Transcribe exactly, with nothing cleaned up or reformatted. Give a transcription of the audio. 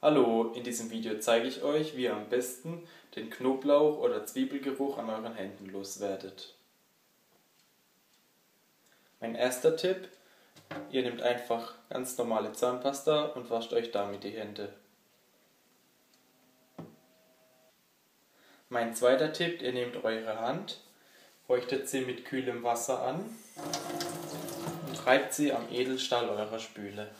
Hallo, in diesem Video zeige ich euch, wie ihr am besten den Knoblauch- oder Zwiebelgeruch an euren Händen loswerdet. Mein erster Tipp, ihr nehmt einfach ganz normale Zahnpasta und wascht euch damit die Hände. Mein zweiter Tipp, ihr nehmt eure Hand, feuchtet sie mit kühlem Wasser an und reibt sie am Edelstahl eurer Spüle.